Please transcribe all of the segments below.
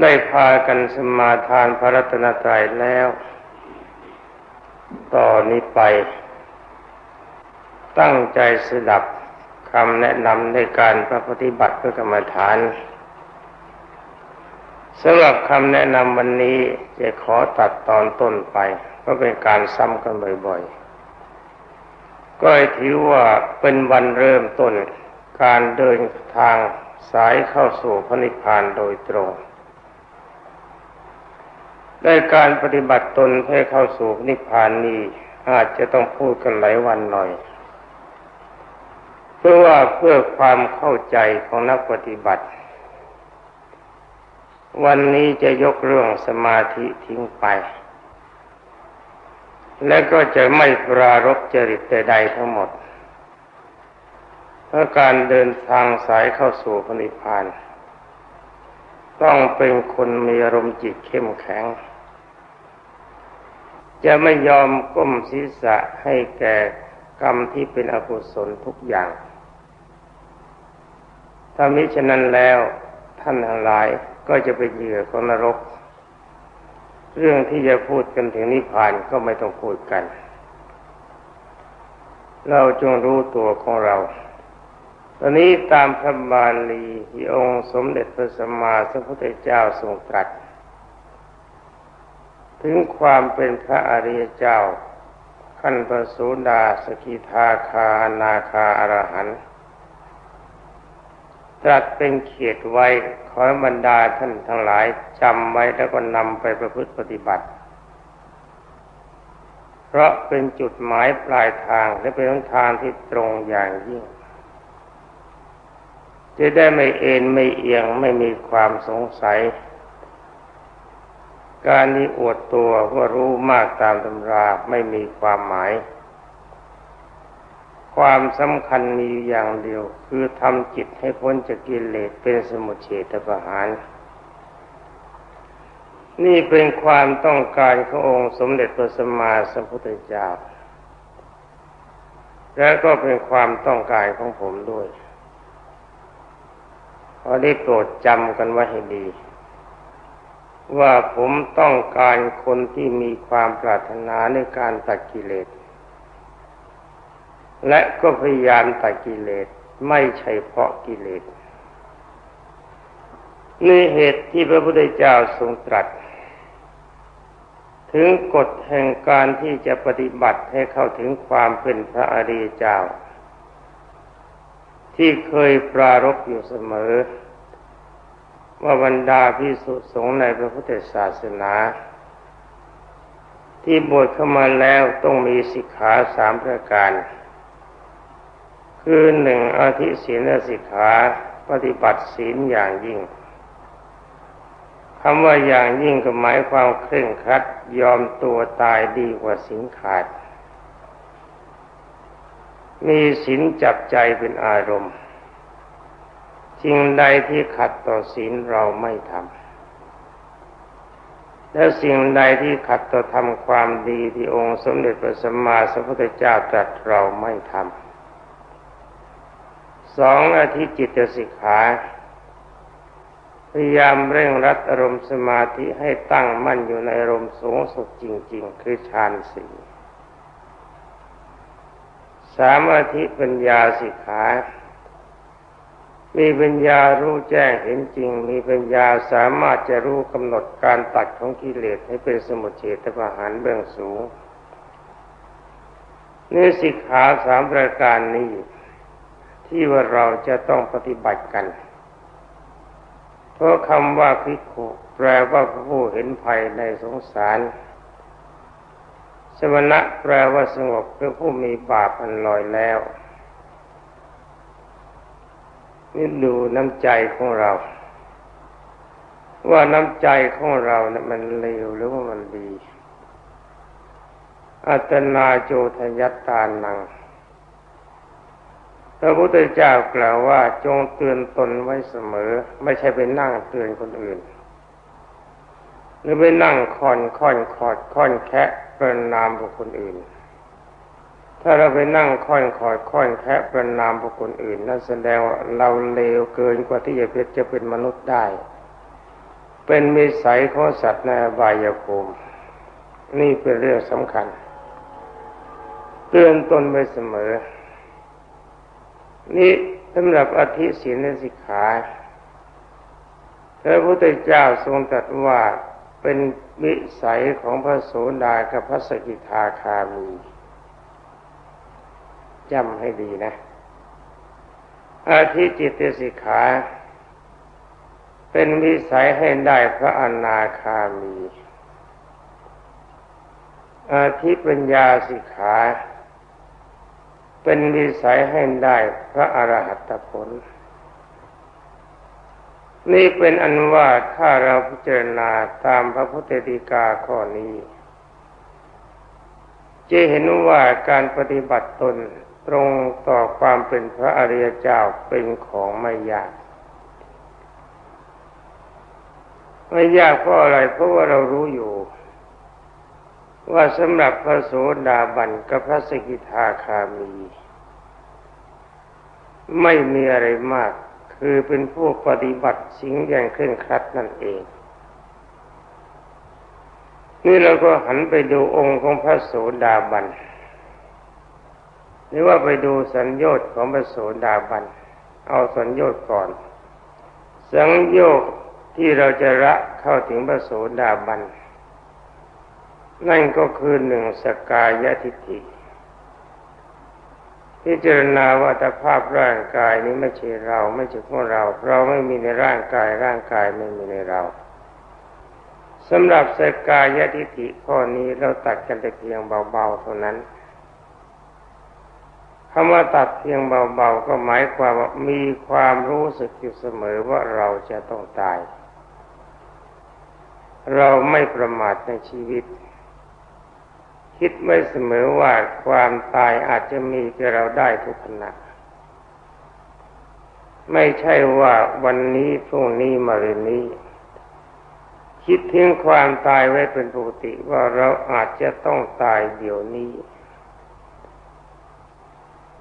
ได้พากันสมาทานพระรัตนตรัยแล้วต่อนนี้ไปตั้งใจสดับคำแนะนำในการประพฤติบัติเพื่อกรรมฐานสำหรับคำแนะนำวันนี้จะขอตัดตอนต้นไปเพราะเป็นการซ้ำกันบ่อยๆก็ถือว่าเป็นวันเริ่มต้นการเดินทางสายเข้าสู่พระนิพพานโดยตรงได้การปฏิบัติตนเพื่อเข้าสู่นิพพานนี้อาจจะต้องพูดกันหลายวันหน่อยเพื่อความเข้าใจของนักปฏิบัติวันนี้จะยกเรื่องสมาธิทิ้งไปและก็จะไม่ปรารภจริตใดๆทั้งหมดเพราะการเดินทางสายเข้าสู่พระนิพพานต้องเป็นคนมีอารมณ์จิตเข้มแข็งจะไม่ยอมก้มศีรษะให้แก่กรรมที่เป็นอกุศลทุกอย่างถ้ามิฉะนั้นแล้วท่านทั้งหลายก็จะเป็นเหยื่อของนรกเรื่องที่จะพูดกันถึงนิพพานก็ไม่ต้องพูดกันเราจงรู้ตัวของเราตอนนี้ตามพระบาลีที่องค์สมเด็จพระสัมมาสัมพุทธเจ้าทรงตรัสถึงความเป็นพระอริยเจ้าขั้นพระโสดาสกิทาคาอนาคาอรหันต์ตรัสเป็นเขียดไว้ขอให้บรรดาท่านทั้งหลายจำไว้แล้วก็นำไปประพฤติปฏิบัติเพราะเป็นจุดหมายปลายทางและเป็นทางที่ตรงอย่างยิ่งจะได้ไม่เอ็นไม่เอียงไม่มีความสงสัยการนี้อวดตัวว่ารู้มากตามตำราไม่มีความหมายความสำคัญมีอย่างเดียวคือทำจิตให้พ้นจากกิเลสเป็นสมุทเฉทประหารนี่เป็นความต้องการขององค์สมเด็จพระสัมมาสัมพุทธเจ้าและก็เป็นความต้องการของผมด้วยขอได้โปรดจำกันไว้ให้ดีว่าผมต้องการคนที่มีความปรารถนาในการตัดกิเลสและก็พยายามตัดกิเลสไม่ใช่เพราะกิเลสนี่เหตุที่พระพุทธเจ้าทรงตรัสถึงกฎแห่งการที่จะปฏิบัติให้เข้าถึงความเป็นพระอริยเจ้าที่เคยปรารภอยู่เสมอว่าบรรดาภิกษุสงฆ์ในพระพุทธศาสนาที่บวชเข้ามาแล้วต้องมีสิกขา3ประการคือ1อธิศีลสิกขาปฏิบัติศีลอย่างยิ่งคำว่าอย่างยิ่งก็หมายความเคร่งครัดยอมตัวตายดีกว่าศีลขาดมีศีลจับใจเป็นอารมณ์สิ่งใดที่ขัดต่อศีลเราไม่ทำและสิ่งใดที่ขัดต่อทำความดีที่องค์สมเด็จพระสัมมาสัมพุทธเจ้าตรัสเราไม่ทำ2อธิจิตสิกขาพยายามเร่งรัดอารมณ์สมาธิให้ตั้งมั่นอยู่ในอารมณ์สูงสุดจริงๆคือฌานสี่3อธิปัญญาสิกขามีปัญญารู้แจ้งเห็นจริงมีปัญญาสามารถจะรู้กำหนดการตัดของกิเลสให้เป็นสมุทเฉทประหารเบื้องสูงนี่สิกขา3ประการนี้ที่ว่าเราจะต้องปฏิบัติกันเพราะคำว่าภิกขุแปลว่าผู้เห็นภัยในสงสารสมณะแปลว่าสงบคือผู้มีบาปอันลอยแล้วนี่ดูน้ำใจของเราว่าน้ำใจของเราเนี่ยมันเลวหรือว่ามันดีอัตนาโจทยัตตานังพระพุทธเจ้ากล่าวว่าจงเตือนตนไว้เสมอไม่ใช่ไปนั่งเตือนคนอื่นหรือไปนั่งค่อนแคะประนามบุคคลอื่นถ้าเราไปนั่งค่อนแคะประนามบุคคลอื่นนั่นแสดงว่าเราเลวเกินกว่าที่จะเป็นมนุษย์ได้ เป็นวิสัยของสัตว์ในอบายภูมินี่เป็นเรื่องสำคัญเตือนตนไปเสมอนี่สำหรับอธิศีลสิกขาพระพุทธเจ้าทรงตรัสว่าเป็นวิสัยของพระโสดากับพระสกิทาคามีจำให้ดีนะอธิจิตสิกขาเป็นวิสัยให้ได้พระอนาคามีอธิปัญญาสิกขาเป็นวิสัยให้ได้พระอรหัตผลนี่เป็นอันว่าถ้าเราพิจารณาตามพระพุทธฎีกาข้อนี้จะเห็นว่าการปฏิบัติตนตรงต่อความเป็นพระอริยเจ้าเป็นของไม่ยากไม่ยากเพราะอะไรเพราะว่าเรารู้อยู่ว่าสำหรับพระโสดาบันกับพระสกิทาคามีไม่มีอะไรมากคือเป็นผู้ปฏิบัติสิ่งอย่างเคร่งครัดนั่นเองนี่เราก็หันไปดูองค์ของพระโสดาบันหรือว่าไปดูสัญญาของพระโสดาบันเอาสัญญาก่อนสัญญาที่เราจะละเข้าถึงพระโสดาบันนั่นก็คือหนึ่งสกายทิฏฐิพิจารณาว่าอัตภาพร่างกายนี้ไม่ใช่เราไม่ใช่ของเราเราไม่มีในร่างกายร่างกายไม่มีในเราสำหรับสกายทิฏฐิข้อนี้เราตัดกันแต่เพียงเบาๆเท่านั้นคำว่าตัดเพียงเบาๆก็หมายความว่ามีความรู้สึกอยู่เสมอว่าเราจะต้องตายเราไม่ประมาทในชีวิตคิดไม่เสมอว่าความตายอาจจะมีแก่เราได้ทุกขณะไม่ใช่ว่าวันนี้พรุ่งนี้มะรืนนี้คิดถึงความตายไว้เป็นปกติว่าเราอาจจะต้องตายเดี๋ยวนี้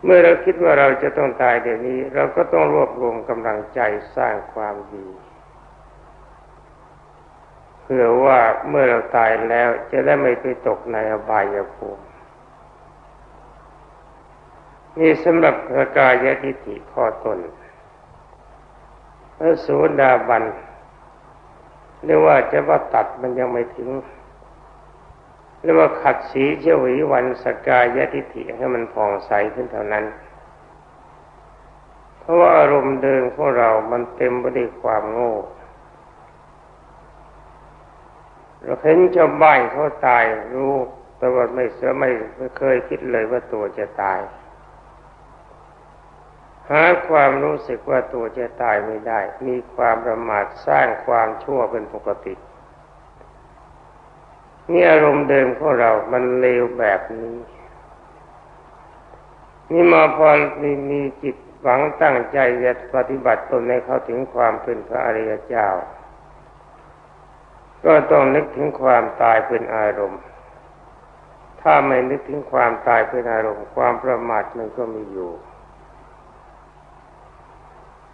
เมื่อเราคิดว่าเราจะต้องตายเดี๋ยวนี้เราก็ต้องรวบรวมกำลังใจสร้างความดีเพื่อว่าเมื่อเราตายแล้วจะได้ไม่ไปตกในอบายภูมินี่สำหรับสกายทิฏฐิข้อต้นพระโสดาบันเรียกว่าจะว่าตัดมันยังไม่ถึงเรียกว่าขัดสีเฉวีวันสกายทิฏฐิให้มันผ่องใสขึ้นเท่านั้นเพราะว่าอารมณ์เดิมของเรามันเต็มไปด้วยความโง่เราเห็นชาวบ้านเขาตายรู้แต่ว่าไม่เคยคิดเลยว่าตัวจะตายหาความรู้สึกว่าตัวจะตายไม่ได้มีความประมาทสร้างความชั่วเป็นปกตินี่อารมณ์เดิมของเรามันเลวแบบนี้นี่มาพอมีจิตหวังตั้งใจจะปฏิบัติตนให้เข้าถึงความเป็นพระอริยเจ้าก็ต้องนึกถึงความตายเป็นอารมณ์ถ้าไม่นึกถึงความตายเป็นอารมณ์ความประมาทมันก็มีอยู่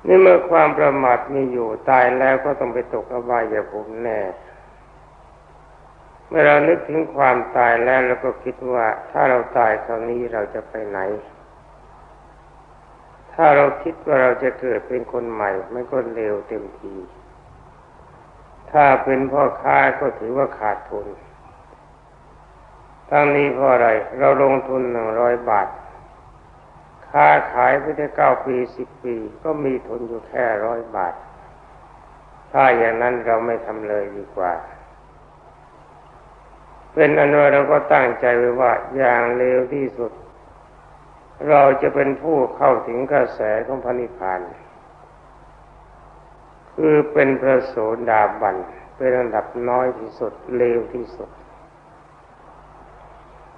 นี่เมื่อความประมาทมีอยู่ตายแล้วก็ต้องไปตกอบายภูมิแน่เมื่อเรานึกถึงความตายแล้วเราก็คิดว่าถ้าเราตายคราวนี้เราจะไปไหนถ้าเราคิดว่าเราจะเกิดเป็นคนใหม่มันก็เลวเต็มทีถ้าเป็นพ่อค้าก็ถือว่าขาดทุนทั้งนี้เพราะอะไรเราลงทุน100 บาทค้าขายไปได้9 ปี10 ปีก็มีทุนอยู่แค่100 บาทถ้าอย่างนั้นเราไม่ทำเลยดีกว่าเป็นอันว่าเราก็ตั้งใจไว้ว่าอย่างเร็วที่สุดเราจะเป็นผู้เข้าถึงกระแสของพระนิพพานคือเป็นพระโสดาบันเป็นระดับน้อยที่สุดเร็วที่สุด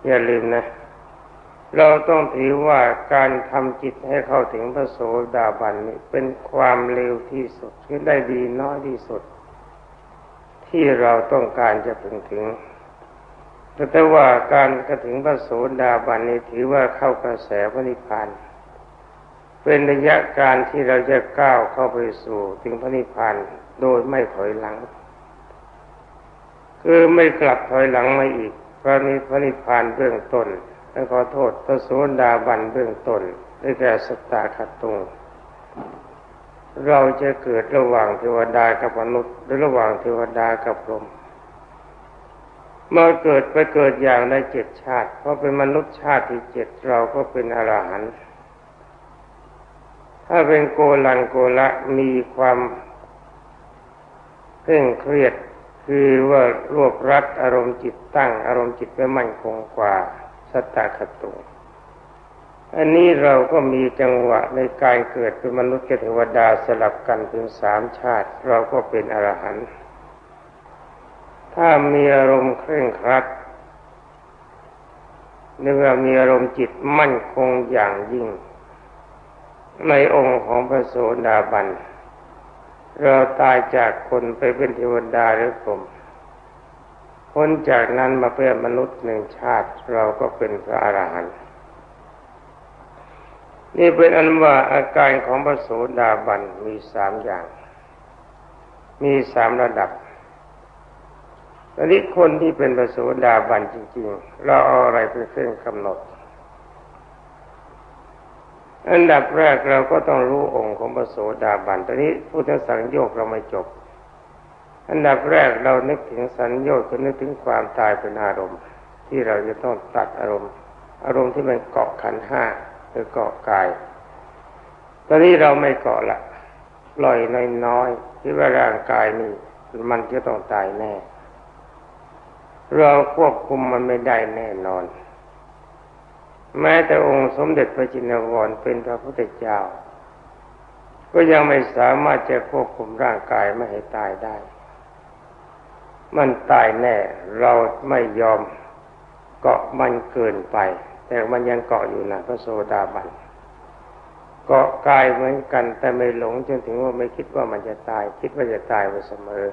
อย่าลืมนะเราต้องถือว่าการทำจิตให้เข้าถึงพระโสดาบันนี่เป็นความเร็วที่สุดที่ได้ดีน้อยที่สุดที่เราต้องการจะถึงแต่ว่าการกระถึงพระโสดาบันนี้ถือว่าเข้ากระแสพระนิพพานเป็นระยะการที่เราจะก้าวเข้าไปสู่ถึงพระนิพพานโดยไม่ถอยหลัง คือไม่กลับถอยหลังมาอีกเพราะมีพระนิพพานเบื้องต้นและขอโทษพระโสดาบันเบื้องต้นได้แก่สัตตาคตุเราจะเกิดระหว่างเทวดากับมนุษย์หรือระหว่างเทวดากับพรหมเมื่อเกิดไปเกิดอย่างในเจ็ดชาติเพราะเป็นมนุษย์ชาติที่เจ็ดเราก็เป็นอรหันต์ถ้าเป็นโกลังโกละมีความเคร่งเครียดคือว่ารวบรัดอารมณ์จิตตั้งอารมณ์จิตไว้มั่นคงกว่าสัตตคตุอันนี้เราก็มีจังหวะในการเกิดเป็นมนุษย์กับเทวดาสลับกันถึงสามชาติเราก็เป็นอรหันต์ถ้ามีอารมณ์เคร่งครัดหรือว่ามีอารมณ์จิตมั่นคงอย่างยิ่งในองค์ของพระโสดาบันเราตายจากคนไปเป็นเทวดาหรือพรหมพ้นจากนั้นมาเป็นมนุษย์หนึ่งชาติเราก็เป็นพระอรหันต์นี่เป็นอันว่าอาการของพระโสดาบันมีสามอย่างมีสามระดับอันนี้คนที่เป็นพระโสดาบันจริงๆเราเอาอะไรเป็นเครื่องกำหนดอันดับแรกเราก็ต้องรู้องค์ของพระโสดาบันตอนนี้พูดถึงสังโยชน์เราไม่จบอันดับแรกเรานึกถึงสังโยชน์ก็นึกถึงความตายเป็นอารมณ์ที่เราจะต้องตัดอารมณ์ที่มันเกาะขันธ์ห้าหรือเกาะกายตอนนี้เราไม่เกาะละปล่อยน้อยๆที่ว่าร่างกายนี่มันจะต้องตายแน่เราควบคุมมันไม่ได้แน่นอนแม้แต่องค์สมเด็จพระจินวรเป็นพระพุทธเจ้าก็ยังไม่สามารถจะควบคุมร่างกายไม่ให้ตายได้มันตายแน่เราไม่ยอมเกาะมันเกินไปแต่มันยังเกาะอยู่นะพระโสดาบันเกาะกายเหมือนกันแต่ไม่หลงจนถึงว่าไม่คิดว่ามันจะตายคิดว่าจะตายไว้เสมอ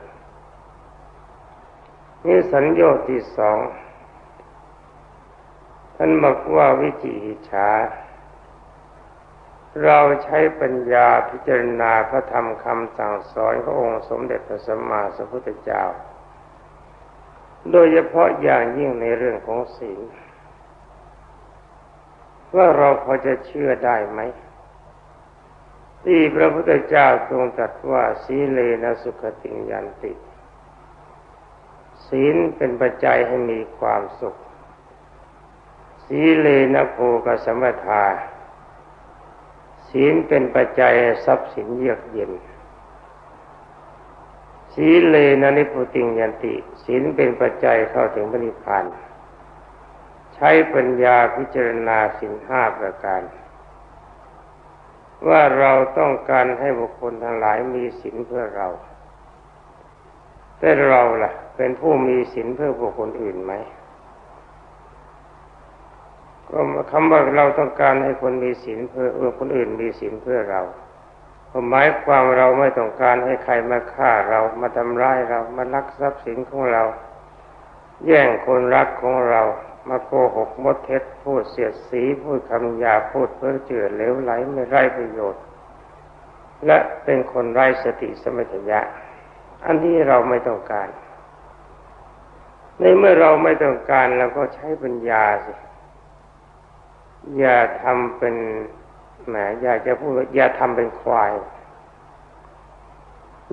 นี่สัญโยชน์ที่สองท่านบอกว่าวิจิกิจฉาเราใช้ปัญญาพิจารณาพระธรรมคำสั่งสอนขององค์สมเด็จพระสัมมาสัมพุทธเจ้าโดยเฉพาะอย่างยิ่งในเรื่องของศีลว่าเราพอจะเชื่อได้ไหมที่พระพุทธเจ้าทรงตรัสว่าสีเลนะสุขติงยันติศีลเป็นปัจจัยให้มีความสุขศีเลนะโภคสัมปทาศีลเป็นปัจจัยทรัพย์สินเยือกเย็นศีเลนะนิพพุติงยันติศีลเป็นปัจจัยเข้าถึงนิพพานใช้ปัญญาพิจารณาศีลห้าประการว่าเราต้องการให้บุคคลทั้งหลายมีศีลเพื่อเราแต่เราล่ะเป็นผู้มีศีลเพื่อบุคคลอื่นไหมก็คำว่าเราต้องการให้คนมีศีลเพื่อคนอื่นมีศีลเพื่อเราหมายความเราไม่ต้องการให้ใครมาฆ่าเรามาทำร้ายเรามาลักทรัพย์สินของเราแย่งคนรักของเรามาโกหกมดเท็จพูดเสียดสีพูดคำหยาบพูดเพ้อเจ้อเหลวไหลไม่ไร้ประโยชน์และเป็นคนไร้สติสัมปชัญญะอันนี้เราไม่ต้องการในเมื่อเราไม่ต้องการเราก็ใช้ปัญญาสิอย่าทำเป็นแหมอยากจะพูดอย่าทำเป็นควาย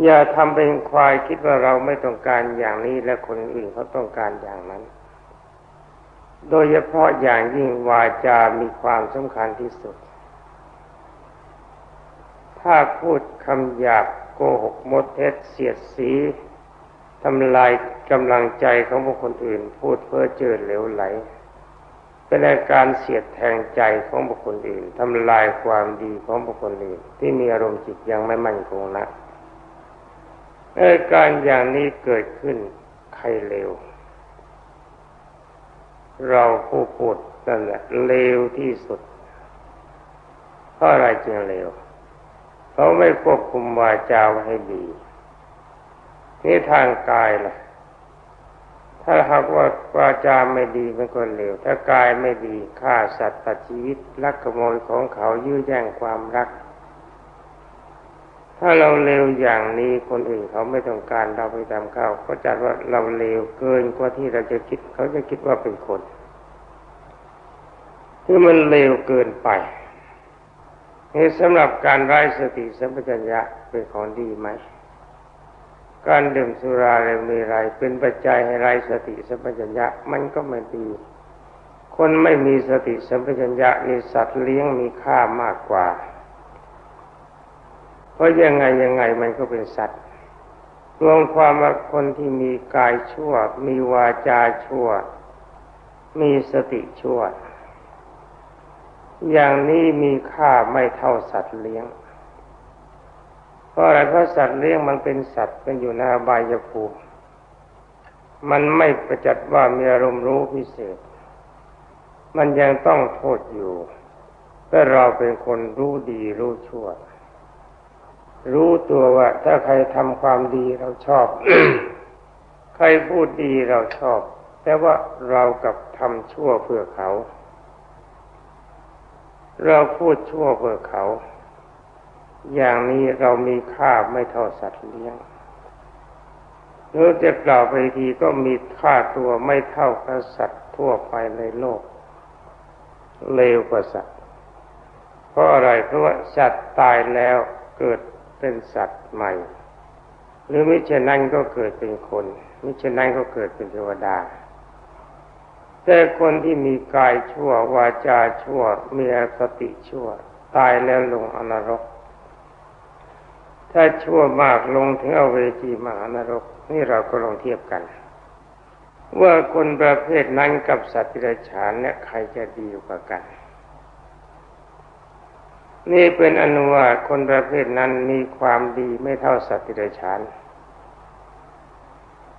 อย่าทำเป็นควายคิดว่าเราไม่ต้องการอย่างนี้และคนอื่นเขาต้องการอย่างนั้นโดยเฉพาะอย่างยิ่งวาจามีความสำคัญที่สุดถ้าพูดคำหยาบโกหกมดเท็จเสียดสีทำลายกำลังใจของบุคคลอื่นพูดเพ้อเจ้อเหลวไหลเป็นอาการเสียดแทงใจของบุคคลอื่นทำลายความดีของบุคคลอื่นที่มีอารมณ์จิตยังไม่มั่นคงนะอาการอย่างนี้เกิดขึ้นใครเลวเราผู้พูดนั่นแหละเลวที่สุดเพราะอะไรจึงเลวเขาไม่ควบคุมวาจาไว้ให้ดีนี่ทางกายล่ะถ้าหากว่าวาจาไม่ดีมันก็เลวถ้ากายไม่ดีฆ่าสัตว์ตัดชีวิตลักขโมยของเขายื้อแย่งความรักท ถ้าเราเลวอย่างนี้คนอื่นเขาไม่ต้องการเราไปทำข้าวเขาจัดว่าเราเลวเกินกว่าที่เราจะคิดเขาจะคิดว่าเป็นคนที่มันเลวเกินไปนี่สำหรับการไร้สติสัมปชัญญะเป็นของดีไหมการดื่มสุราและมีไรเป็นปัจจัยให้ไร้สติสัมปชัญญะมันก็ไม่ดีคนไม่มีสติสัมปชัญญะนี่สัตว์เลี้ยงมีค่ามากกว่าเพราะยังไงมันก็เป็นสัตว์รวมความว่าคนที่มีกายชั่วมีวาจาชั่วมีสติชั่วอย่างนี้มีค่าไม่เท่าสัตว์เลี้ยงเพราะอะไรเพราะสัตว์เลี้ยงมันเป็นสัตว์เป็นอยู่ในอบายภูมิมันไม่ประจัดว่ามีอารมณ์รู้พิเศษมันยังต้องโทษอยู่แต่เราเป็นคนรู้ดีรู้ชั่วรู้ตัวว่าถ้าใครทำความดีเราชอบ ใครพูดดีเราชอบแต่ว่าเรากับทำชั่วเพื่อเขาเราพูดชั่วเพื่อเขาอย่างนี้เรามีค่าไม่เท่าสัตว์เลี้ยงหรือจะกล่าวไปทีก็มีค่าตัวไม่เท่ากับสัตว์ทั่วไปในโลกเลวกว่าสัตว์เพราะอะไรเพราะว่าสัตว์ตายแล้วเกิดเป็นสัตว์ใหม่หรือมิฉะนั้นก็เกิดเป็นคนมิฉะนั้นก็เกิดเป็นเทวดาแต่คนที่มีกายชั่ววาจาชั่วมีอคติชั่วตายแล้วลงอนรกถ้าชั่วมากลงถึงอเวจีมหานรกนี่เราก็ลองเทียบกันว่าคนประเภทนั้นกับสัตว์เดรัจฉานเนี่ยใครจะดีกว่ากันนี่เป็นอนุวาคนประเภทนั้นมีความดีไม่เท่าสัตว์เดรัจฉาน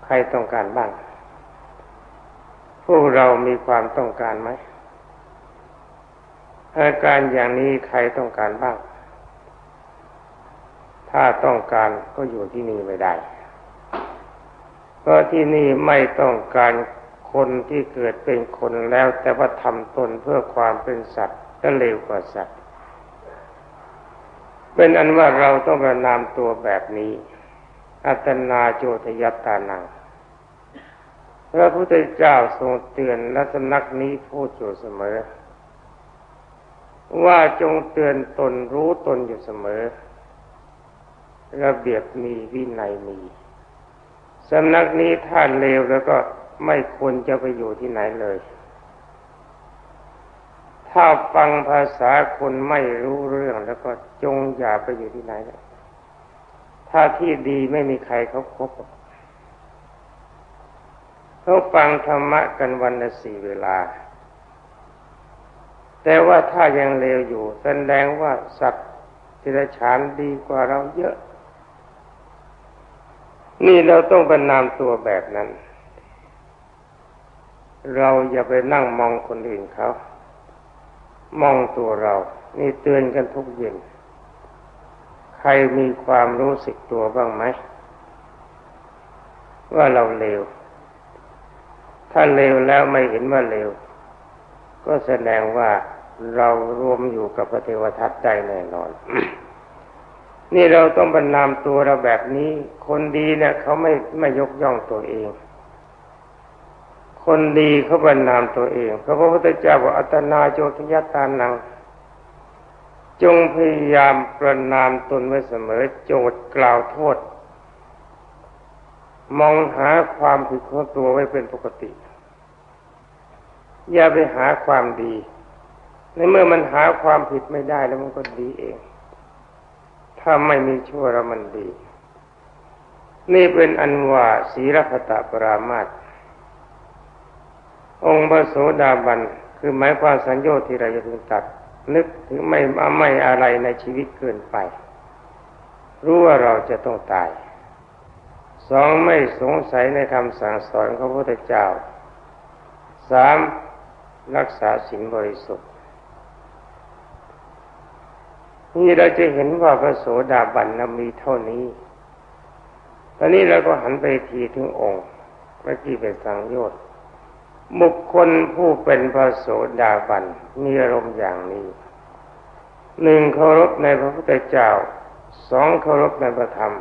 ใครต้องการบ้างพวกเรามีความต้องการไหมอาการอย่างนี้ใครต้องการบ้างถ้าต้องการก็อยู่ที่นี่ไม่ได้เพราะที่นี่ไม่ต้องการคนที่เกิดเป็นคนแล้วแต่ว่าทำตนเพื่อความเป็นสัตว์และเลวกว่าสัตว์เป็นอันว่าเราต้องประนามตัวแบบนี้อัตนาโจทยัตตานังพระพุทธเจ้าทรงเตือนและสำนักนี้พูดอยู่เสมอว่าจงเตือนตนรู้ตนอยู่เสมอระเบียบมีวินัยมีสำนักนี้ท่านเลวแล้วก็ไม่ควรจะไปอยู่ที่ไหนเลยถ้าฟังภาษาคนไม่รู้เรื่องแล้วก็จงอย่าไปอยู่ที่ไหนเลยถ้าที่ดีไม่มีใครเขาคบเขาฟังธรรมะกันวันละสี่เวลาแต่ว่าถ้ายังเลวอยู่แสดงว่าสัตว์เดรัจฉานดีกว่าเราเยอะนี่เราต้องประนามตัวแบบนั้นเราอย่าไปนั่งมองคนอื่นเขามองตัวเรานี่เตือนกันทุกเย็นใครมีความรู้สึกตัวบ้างไหมว่าเราเลวถ้าเลวแล้วไม่เห็นว่าเลวก็แสดงว่าเรารวมอยู่กับพระเทวทัตได้แน่นอน นี่เราต้องประนามตัวเราแบบนี้คนดีเนี่ยเขาไม่ยกย่องตัวเองคนดีเขาประนามตัวเองเพราะพระพุทธเจ้าบอกอัตนาโจทยัตตานังจงพยายามประนามตนไว้เสมอโจทย์กล่าวโทษมองหาความผิดของตัวไว้เป็นปกติอย่าไปหาความดีในเมื่อมันหาความผิดไม่ได้แล้วมันก็ดีเองถ้าไม่มีชั่วแล้วมันดีนี่เป็นอันว่าศีลคตปรามาสองค์พระโสดาบันคือหมายความสัญโยชน์ที่เราจะพึงตัดนึกถึงไม่อะไรในชีวิตเกินไปรู้ว่าเราจะต้องตายสองไม่สงสัยในคำสั่งสอนของพระพุทธเจ้าสามรักษาศีลบริสุทธิ์นี่เราจะเห็นว่าพระโสดาบันมีเท่านี้ตอนนี้เราก็หันไปทีถึงองค์เมื่อกี้เป็นสังโยชน์บุคคลผู้เป็นพระโสดาบันมีอารมณ์อย่างนี้หนึ่งเคารพในพระพุทธเจ้า สองเคารพในพระธรรม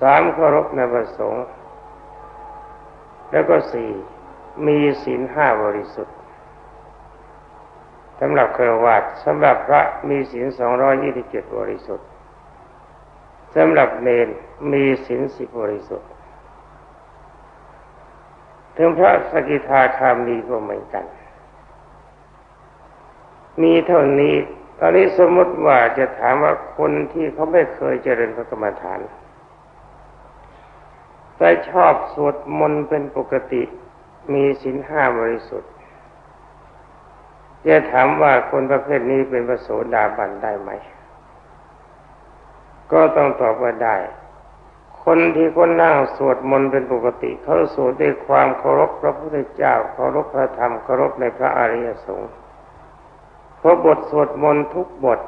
สามเคารพในพระสงฆ์แล้วก็สี่มีศีลห้าบริสุทธิ์สำหรับคฤหัสถ์สำหรับพระมีศีล227บริสุทธิ์สำหรับเณรมีศีล10บริสุทธิ์ถึงพระสกิทาคามีก็เหมือนกันมีเท่านี้ตอนนี้สมมติว่าจะถามว่าคนที่เขาไม่เคยเจริญพระกรรมฐานแต่ชอบสวดมนต์เป็นปกติมีศีลห้าบริสุทธิ์จะถามว่าคนประเภทนี้เป็นพระโสดาบันได้ไหมก็ต้องตอบว่าได้คนที่คนนั่งสวดมนต์เป็นปกติเขาสวดด้วยความเคารพพระพุทธเจ้าเคารพพระธรรมเคารพในพระอริยสงฆ์เพราะบทสวดมนต์ทุกบท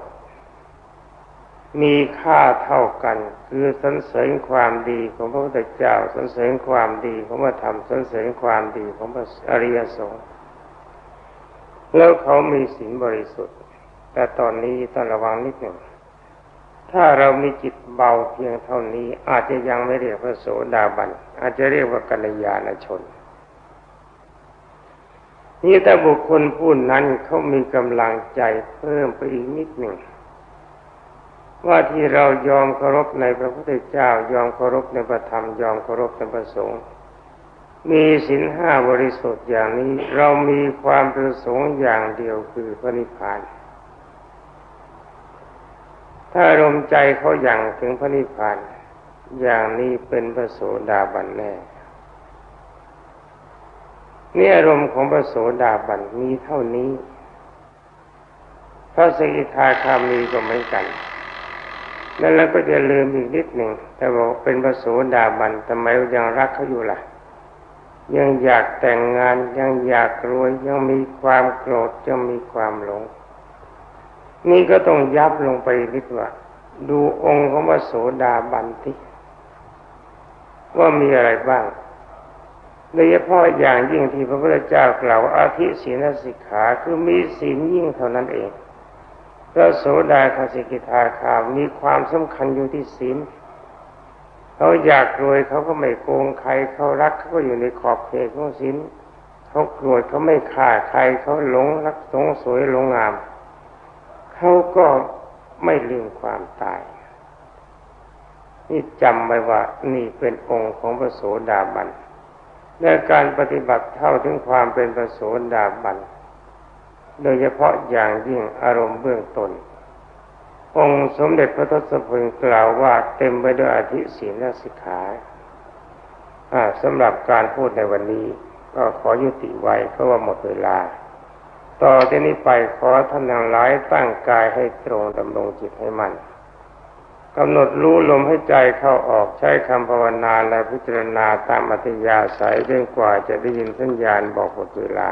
มีค่าเท่ากันคือสรรเสริญความดีของพระพุทธเจ้าสรรเสริญความดีของพระธรรมสรรเสริญความดีของพระอริยสงฆ์แล้วเขามีศีลบริสุทธิ์แต่ตอนนี้ต้องระวังนิดหนึ่งถ้าเรามีจิตเบาเพียงเท่านี้อาจจะยังไม่เรียกพระโสดาบันอาจจะเรียกว่ากัลยาณชนนี่แต่บุคคลผู้นั้นเขามีกำลังใจเพิ่มไปอีกนิดหนึ่งว่าที่เรายอมเคารพในพระพุทธเจ้ายอมเคารพในพระธรรมยอมเคารพในพระสงฆ์มีศีลห้าบริสุทธิ์อย่างนี้เรามีความประสงค์อย่างเดียวคือพระนิพพานถ้าลมใจเขาอย่างถึงพระนิพพานอย่างนี้เป็นพระโสดาบันแน่เนี่ยอารมณ์ของพระโสดาบันมีเท่านี้พระสกิทาคามีก็เหมือนกันแล้วเราก็จะลืมอีกนิดหนึ่งแต่บอกเป็นพระโสดาบันทำไมยังรักเขาอยู่ล่ะยังอยากแต่งงานยังอยากรวยยังมีความโกรธยังมีความหลงนี่ก็ต้องยับลงไปนิดว่าดูองค์ของพระโสดาบันที่ว่ามีอะไรบ้างโดยเฉพาะอย่างยิ่งที่พระพุทธเจ้ากล่าวอาทิศีลสิกขาคือมีศีลยิ่งเท่านั้นเองพระโสดาบันสกิทาคามีมีความสำคัญอยู่ที่ศีลเขาอยากรวยเขาก็ไม่โกงใครเขารักเขาก็อยู่ในขอบเขตของศีลเขาโกรธเขาไม่ฆ่าใครเขาหลงรักสงสวยหลงงามเขาก็ไม่ลืมความตายนี่จำไว้ว่านี่เป็นองค์ของพระโสดาบันและการปฏิบัติเท่าถึงความเป็นพระโสดาบันโดยเฉพาะอย่างยิ่งอารมณ์เบื้องต้นองค์สมเด็จพระทศพลกล่าวว่าเต็มไปด้วยอธิศีลและสิกขาสำหรับการพูดในวันนี้ก็ขอยุติไว้เพราะว่าหมดเวลาต่อจากนี้ไปขอท่านทั้งหลายตั้งกายให้ตรงดำรงจิตให้มั่นกำหนดรู้ลมให้ใจเข้าออกใช้คำภาวนาและพิจารณาตามอัธยาศัยจนกว่าจะได้ยินสัญญาณบอกหมดเวลา